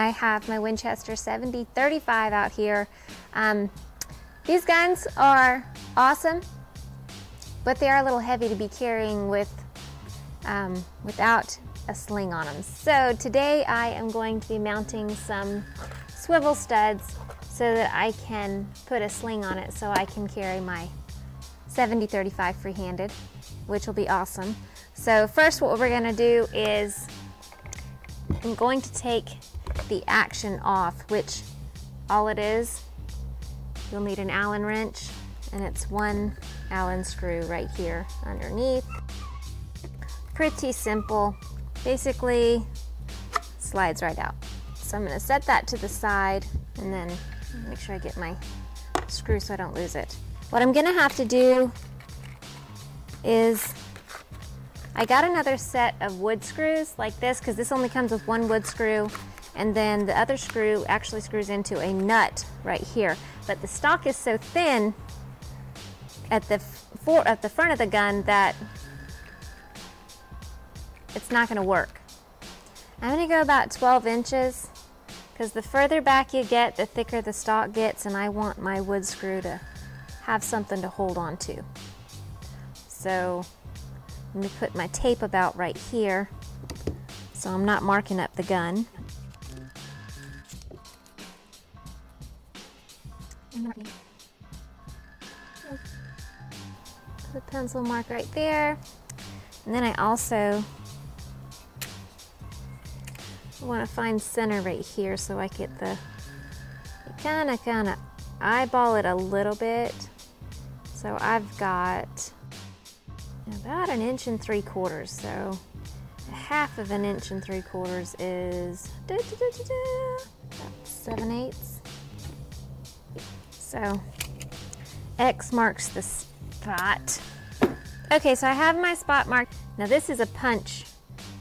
I have my Winchester 70-35 out here. These guns are awesome, but they are a little heavy to be carrying with without a sling on them. So today I am going to be mounting some swivel studs so that I can put a sling on it so I can carry my 70-35 free-handed, which will be awesome. So first what we're going to do is I'm going to take the action off, which all it is, you'll need an Allen wrench, and it's one Allen screw right here underneath. Pretty simple. Basically, slides right out. So I'm going to set that to the side and then make sure I get my screw so I don't lose it. What I'm going to have to do is, I got another set of wood screws like this, because this only comes with one wood screw, and then the other screw actually screws into a nut right here. But the stock is so thin at the front of the gun that it's not going to work. I'm going to go about 12 inches, because the further back you get, the thicker the stock gets, and I want my wood screw to have something to hold on to. So let me put my tape about right here so I'm not marking up the gun. Put a pencil mark right there. And then I also want to find center right here so I get the, kind of eyeball it a little bit. So I've got about 1 3/4 inches, so 1/2 of an inch and 3/4 is about 7/8. So X marks the spot. Okay, so I have my spot marked. Now this is a punch.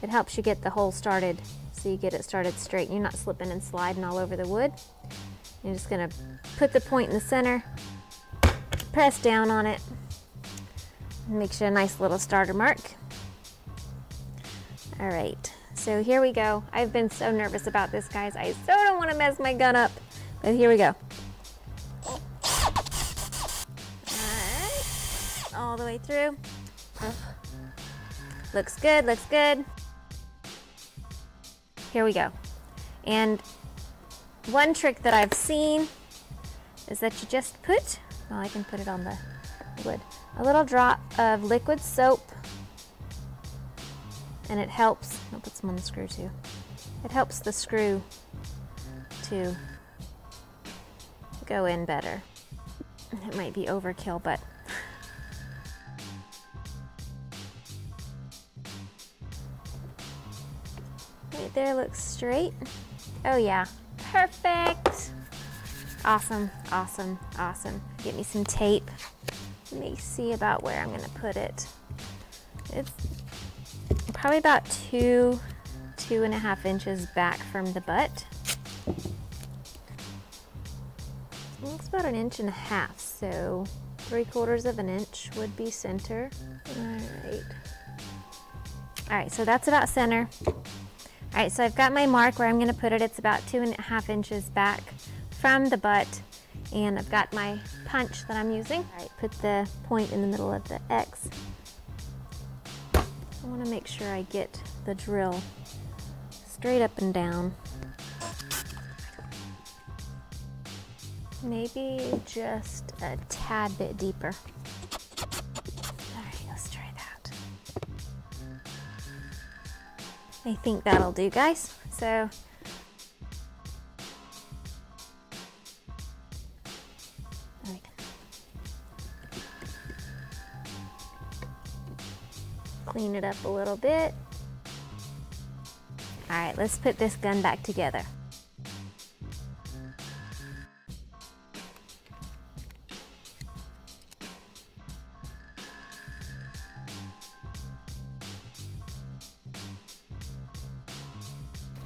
It helps you get the hole started, so you get it started straight and you're not slipping and sliding all over the wood. You're just gonna put the point in the center, press down on it, and makes you a nice little starter mark. All right, so here we go. I've been so nervous about this, guys. I so don't want to mess my gun up, but here we go. All right, all the way through. Looks good, looks good. Here we go. And one trick that I've seen is that you just put, well, I can put it on the wood, a little drop of liquid soap, and it helps, I'll put some on the screw too, it helps the screw to go in better. It might be overkill, but right there looks straight. Oh yeah, perfect. Awesome, awesome, awesome. Get me some tape. Let me see about where I'm gonna put it. It's probably about 2.5 inches back from the butt. It's about 1.5 inches, so 3/4 of an inch would be center. All right, so that's about center. All right, so I've got my mark where I'm gonna put it. It's about 2.5 inches back from the butt, and I've got my punch that I'm using. All right, put the point in the middle of the X. I want to make sure I get the drill straight up and down. Maybe just a tad bit deeper. All right, let's try that. I think that'll do, guys. So clean it up a little bit. All right, let's put this gun back together.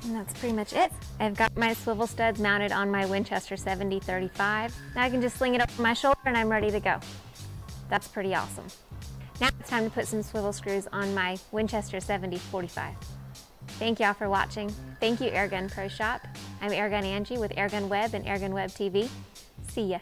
And that's pretty much it. I've got my swivel studs mounted on my Winchester 70-35. Now I can just sling it up to my shoulder and I'm ready to go. That's pretty awesome. Now it's time to put some swivel screws on my Winchester 70-45. Thank y'all for watching. Thank you, Airgun Pro Shop. I'm Airgun Angie with Airgun Web and Airgun Web TV. See ya.